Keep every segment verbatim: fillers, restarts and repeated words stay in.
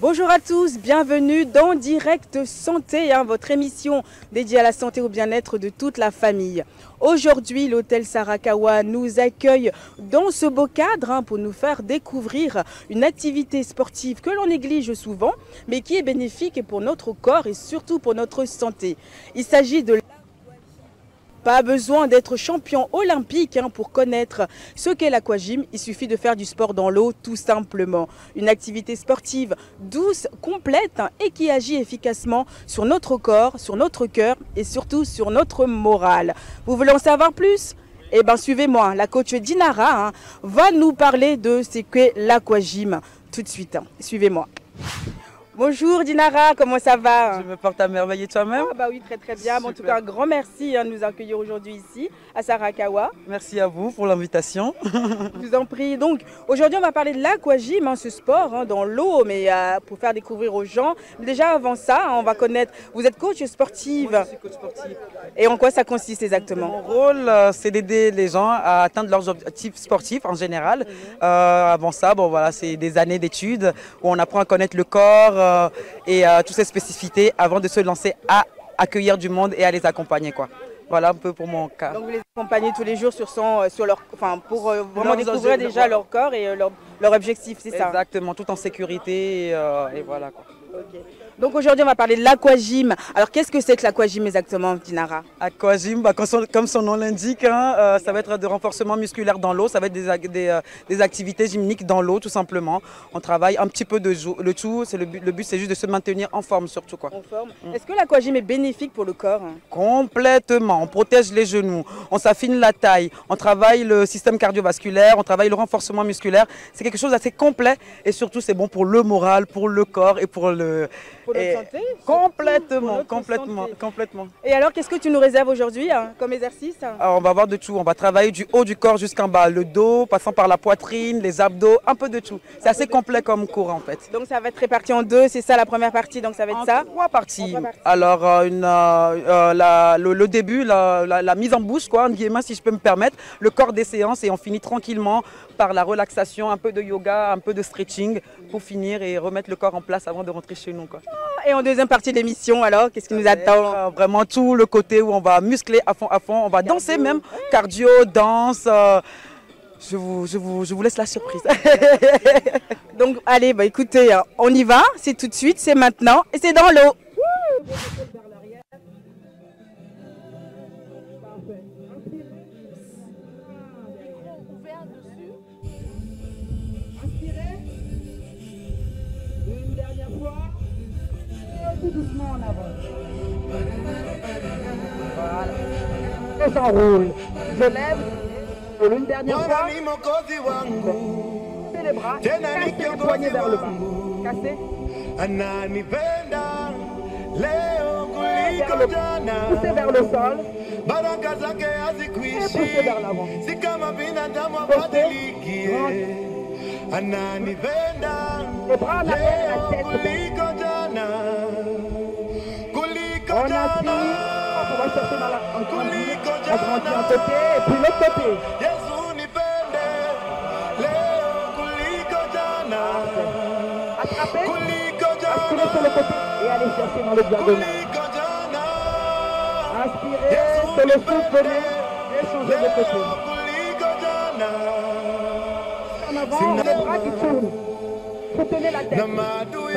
Bonjour à tous, bienvenue dans Direct Santé, hein, votre émission dédiée à la santé et au bien-être de toute la famille. Aujourd'hui, l'hôtel Sarakawa nous accueille dans ce beau cadre hein, pour nous faire découvrir une activité sportive que l'on néglige souvent, mais qui est bénéfique pour notre corps et surtout pour notre santé. Il s'agit de Pas besoin d'être champion olympique hein, pour connaître ce qu'est l'aquagym. Il suffit de faire du sport dans l'eau, tout simplement. Une activité sportive douce, complète hein, et qui agit efficacement sur notre corps, sur notre cœur et surtout sur notre morale. Vous voulez en savoir plus ? Eh bien, suivez-moi. La coach Dinara hein, va nous parler de ce qu'est l'aquagym. Tout de suite, hein. Suivez-moi. Bonjour Dinara, comment ça va? Je me porte à merveille et toi-même? Ah bah oui, très très bien. Bon, en tout cas, un grand merci hein, de nous accueillir aujourd'hui ici à Sarakawa. Merci à vous pour l'invitation. Je vous en prie. Donc aujourd'hui, on va parler de l'aquagym, hein, ce sport hein, dans l'eau, mais euh, pour faire découvrir aux gens. Déjà avant ça, hein, on va connaître. Vous êtes coach sportive. Moi, je suis coach sportive. Et en quoi ça consiste exactement? Mon rôle, euh, c'est d'aider les gens à atteindre leurs objectifs sportifs en général. Mm-hmm. euh, avant ça, bon voilà, c'est des années d'études où on apprend à connaître le corps. Euh, et euh, toutes ces spécificités avant de se lancer à accueillir du monde et à les accompagner quoi. Voilà un peu pour mon cas. Donc vous les accompagnez tous les jours sur son, sur leur, enfin pour euh, vraiment non, découvrir je, déjà je, leur corps et euh, leur, leur objectif, c'est ça? Exactement, tout en sécurité et, euh, et voilà quoi. Okay. Donc aujourd'hui on va parler de l'aquagym. Alors qu'est-ce que c'est que l'aquagym exactement, Dinara? Aquagym, bah, comme son nom l'indique, hein, euh, ça va être de renforcement musculaire dans l'eau, ça va être des, des, euh, des activités gymniques dans l'eau tout simplement. On travaille un petit peu de le tout, le but, le but c'est juste de se maintenir en forme surtout quoi. En forme. Mmh. Est-ce que l'aquagym est bénéfique pour le corps? Complètement, on protège les genoux, on s'affine la taille, on travaille le système cardiovasculaire, on travaille le renforcement musculaire. C'est quelque chose d'assez complet et surtout c'est bon pour le moral, pour le corps et pour le... Pour notre santé, complètement, complètement, santé. complètement. Et alors, qu'est-ce que tu nous réserves aujourd'hui hein, comme exercice hein? Alors, on va voir de tout. On va travailler du haut du corps jusqu'en bas, le dos, passant par la poitrine, les abdos, un peu de tout. C'est assez complet comme cours en fait. Donc ça va être réparti en deux, c'est ça la première partie. Donc ça va être en ça. Trois parties. En trois parties. Alors euh, une, euh, la, le, le début, la, la, la mise en bouche, quoi, en guillemets, si je peux me permettre, le corps des séances et on finit tranquillement par la relaxation, un peu de yoga, un peu de stretching pour finir et remettre le corps en place avant de rentrer chez nous quoi. Et en deuxième partie de l'émission, alors, qu'est-ce qui nous attend? euh, Vraiment tout le côté où on va muscler à fond, à fond, on va cardio. danser même, cardio, danse, euh, je, vous, je, vous, je vous laisse la surprise. Donc allez, bah, écoutez, on y va, c'est tout de suite, c'est maintenant et c'est dans l'eau. Doucement en avant. Voilà. On s'enroule. Je lève. Pour une dernière fois. Cassez les bras. Cassez les poignets vers le bas. Cassez. Poussez vers le, poussez vers le sol. Et poussez vers l'avant. Les bras en arrière, la tête. On appuie, on va chercher dans la... On grandit un côté et puis l'autre côté. Attrapez, aspirez sur le côté et allez chercher dans le diagonal. Inspirez, sur le souffle, et changez de côté. En avant, les bras qui tournent. Soutenez la tête. On va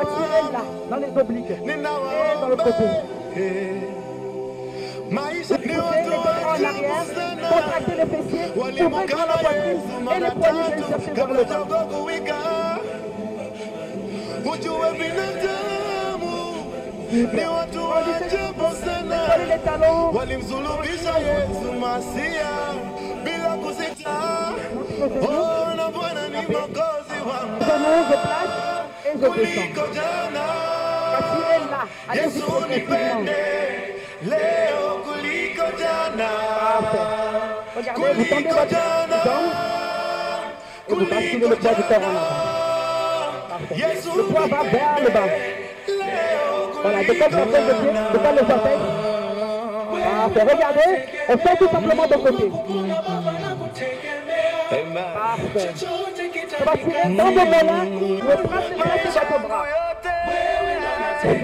tirer là, dans les obliques et dans le côté. Poussez les deux bras en arrière, contractez les fessiers, ouvrez sur la poitrine et les poignets viennent chercher vers le bas. Décollez les talons, je monte, je place et je descends. Attirez là, allez-y progressivement. Regardez, vous tendez votre jambe et vous basculez le poids du corps en avant. Parfait. Le poids va vers le bas. Voilà, décolle les orteils de pied, décolle les orteils. Parfait, regardez, on fait tout simplement de côté. Parfait. On va tirer dans le bras, on presse les bras sur votre bras. On change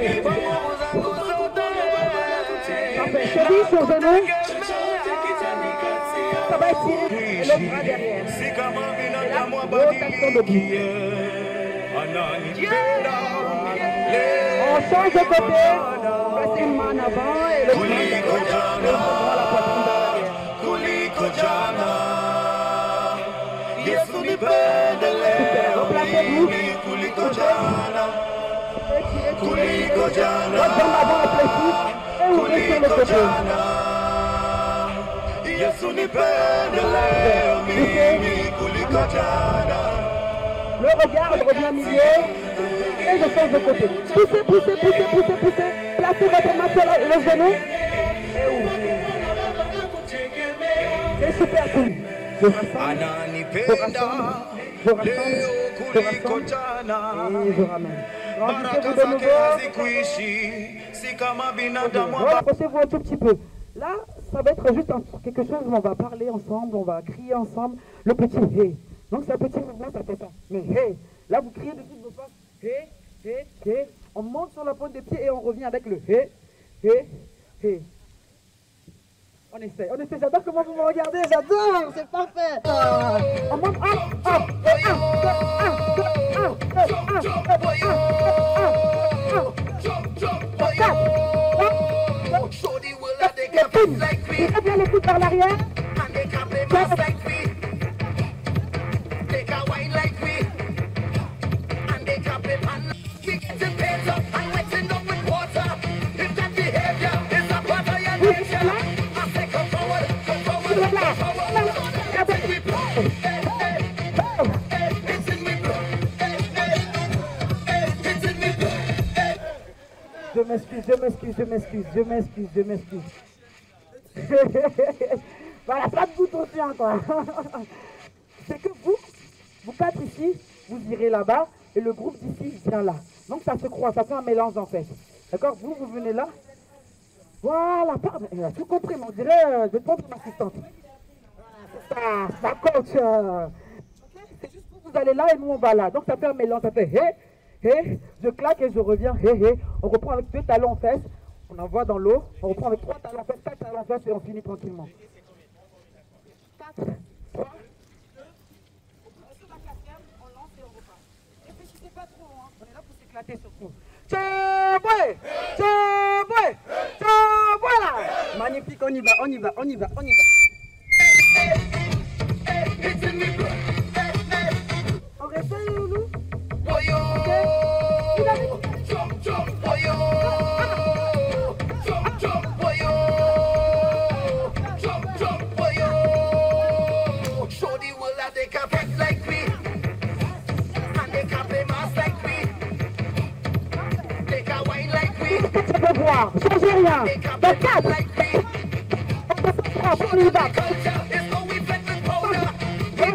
de côté, passe une main en avant et le bras derrière. Le regard revient au milieu et je change de côté. Poussez, poussez, poussez, poussez, poussez. Placez votre main sur le genou. C'est super cool. Je rassemble, je rassemble, je rassemble. Je rassemble et je ramène. Rentrez-vous de nouveau. Rapprochez-vous un tout petit peu. Là, ça va être juste quelque chose où on va parler ensemble, on va crier ensemble. Le petit « hé ». Donc c'est un petit mouvement, ça fait ça. Mais « hé ». Là, vous criez de toutes vos forces. « Hé, hé, hé ». On monte sur la pointe des pieds et on revient avec le « hé, hé, hé ». On essaie, on essaie. J'adore comment vous me regardez, j'adore, c'est parfait. On monte, hop, hop, et un, deux, un, deux, un, et un, et un, et un, un, quatre, hop, et très bien les coudes par l'arrière. Je m'excuse, je m'excuse, je m'excuse, je m'excuse, je m'excuse. Voilà, pas de bouton chien, quoi. C'est que vous, vous quatre ici, vous irez là-bas et le groupe d'ici vient là. Donc ça se croise, ça fait un mélange en fait. D'accord? Vous, vous venez là. Voilà, pardon, elle a tout compris, mais on dirait, euh, je prends mon assistante. Voilà, c'est ça, ça coach. Euh. C'est juste que vous allez là et nous on va là. Donc ça fait un mélange, ça fait hé, hey, hé, hey, je claque et je reviens, hé, hey, hé. Hey. On reprend avec deux talons en fesses. On envoie dans l'eau, on reprend avec trois talons en fesses, quatre talons en fesses et on finit tranquillement. quatre, trois, deux, on se la quatrième, on lance et on repart. Réfléchissez pas trop, hein. On est là pour s'éclater surtout. Tchaboué, tchaboué, tchaboué. Magnifique, on y va, on y va, on y va, on y va. On reste où nous? Voir, changez rien, dans quatre, on on y va, on change, on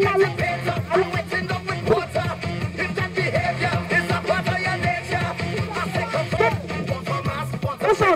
change, on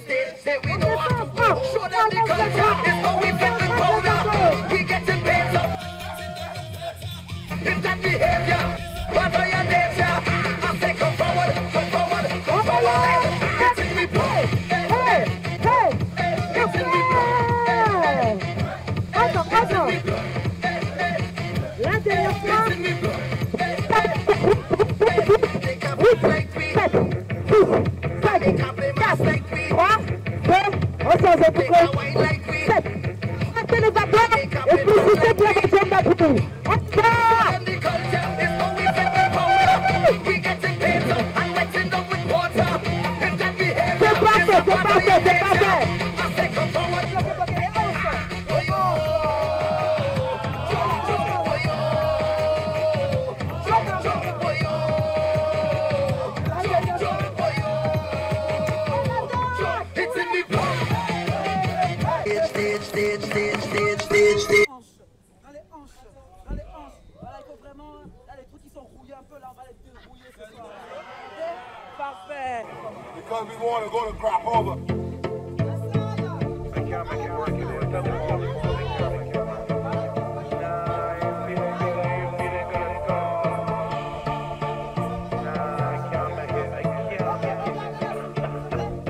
it's, it's, it's, it's, it's, it's. you want to go to Crop Over.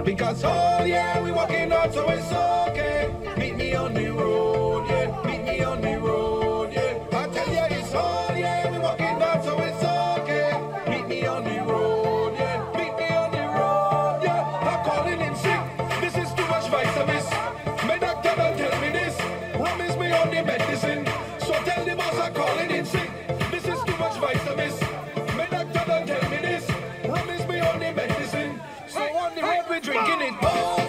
Because, oh yeah, we walking on, so it's okay. Meet me on the road, yeah. Meet me on the road, yeah. I tell you, it's all, yeah, we walking on, so it's okay. Meet me on the road, yeah. Meet me on the road, yeah. I'm calling him sick. This is too much vitamins. My doctor don't tell me this. Rum is me on the medicine. So tell the boss I'm calling him sick. This is too much vitamins. My doctor don't tell me this. Rum is me on the medicine. So on the road we're drinking it all.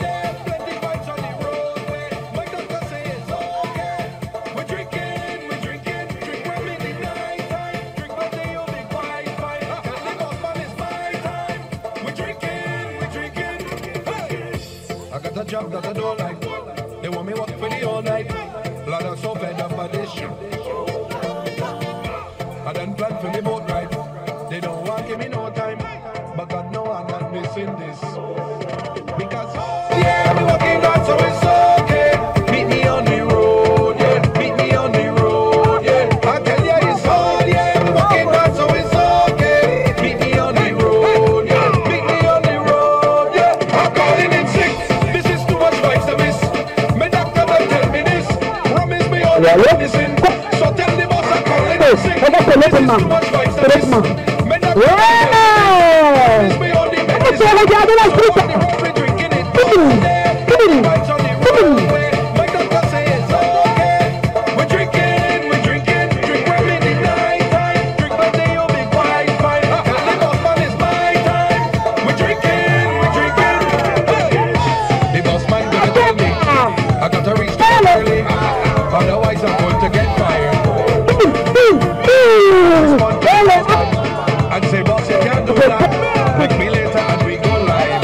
A job that I don't like. They want me working for the all night. Blood are so fed up by this shit. I done plan for the boat ride. They don't want give me no time, but God know I'm not missing this. Because oh yeah, we working hard, so it's okay. Meet me on the road, yeah. Meet me on the road, yeah. I tell ya it's hard, yeah. We working hard, so it's okay. Meet me on the road, yeah. Meet me on the road, yeah. I'm calling in sick. So tell the boss I'm calling him sick. This is too much vitamins. Men are calling me on the medicine. So on the road we're drinking it all day. Taking bites on the roadway. My doctor say it's okay. We're drinking, we're drinking. Drink with me the night time. Drink all day, you'll be quite fine. Tell the boss man it's my time. We're drinking, we're drinking. The boss man gonna tell me I gotta reach the early. Otherwise I'm going to get fired. And say boss you can't do that. Pick me later and we go live.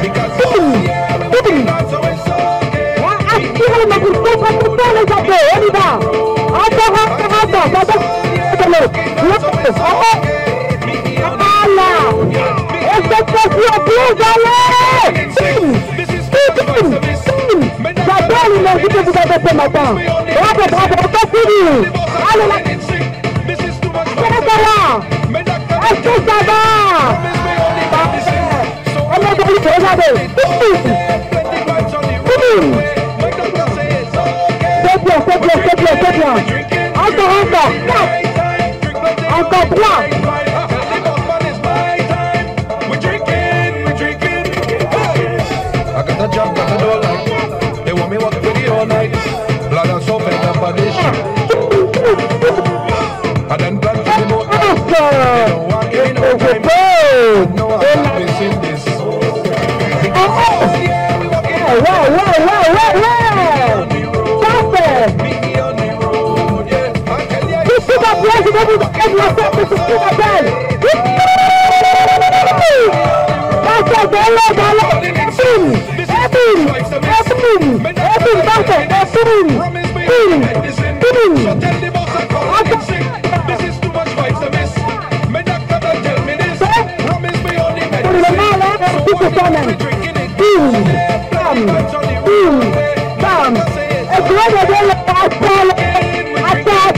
Because oh yeah, we walking hard, so it's okay. Meet me on the road, yeah. Meet me on This is too much vitamins. I done plan for the boat. They don't want give me no time. But no, I have been seeing this. Oh yeah, we walking hard. Wow, wow, wow, wow, wow. Meet me on the road, yeah. I tell ya it's all right. This is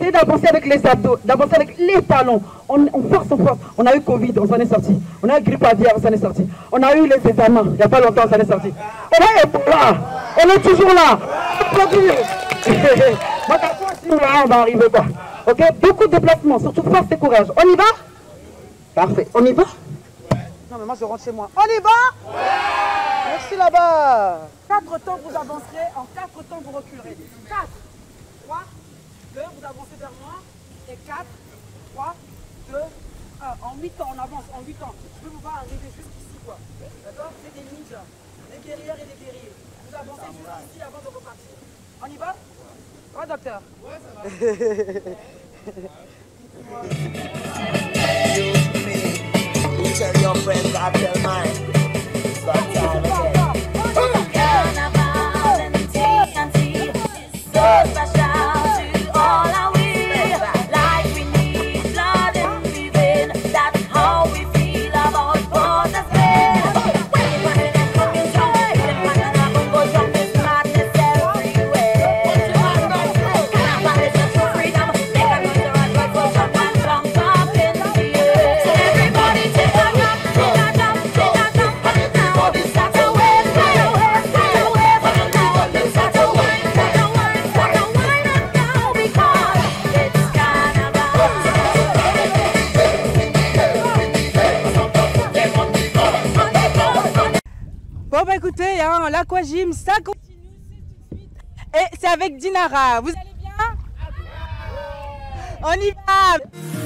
C'est d'avancer avec les abdos, d'avancer avec les talons. On, on force, on force. On a eu Covid, on s'en est sorti. On a eu grippe aviaire, on s'en est sorti. On a eu les examens, il n'y a pas longtemps, on s'en est sorti. On est là, on est toujours là. On va arriver quoi. Ok, beaucoup de déplacements, surtout force et courage. On y va? Parfait, on y va? Non mais moi je rentre chez moi. On y va? Ouais. Merci là-bas. Quatre temps vous avancerez, en quatre temps vous reculerez. quatre, trois, deux, vous avancez vers moi. Et quatre, trois, deux, Ah, en huit ans, on avance, en huit ans. Je veux vous voir arriver jusqu'ici, quoi. D'accord? C'est des ninjas, des guerrières et des guerriers. Vous avancez jusqu'ici avant de repartir. On y va? Ouais, docteur. Ouais, ça va. Écoutez, hein, l'aquagym, ça continue, c'est tout de suite. Et c'est avec Dinara. Vous allez bien? On y va!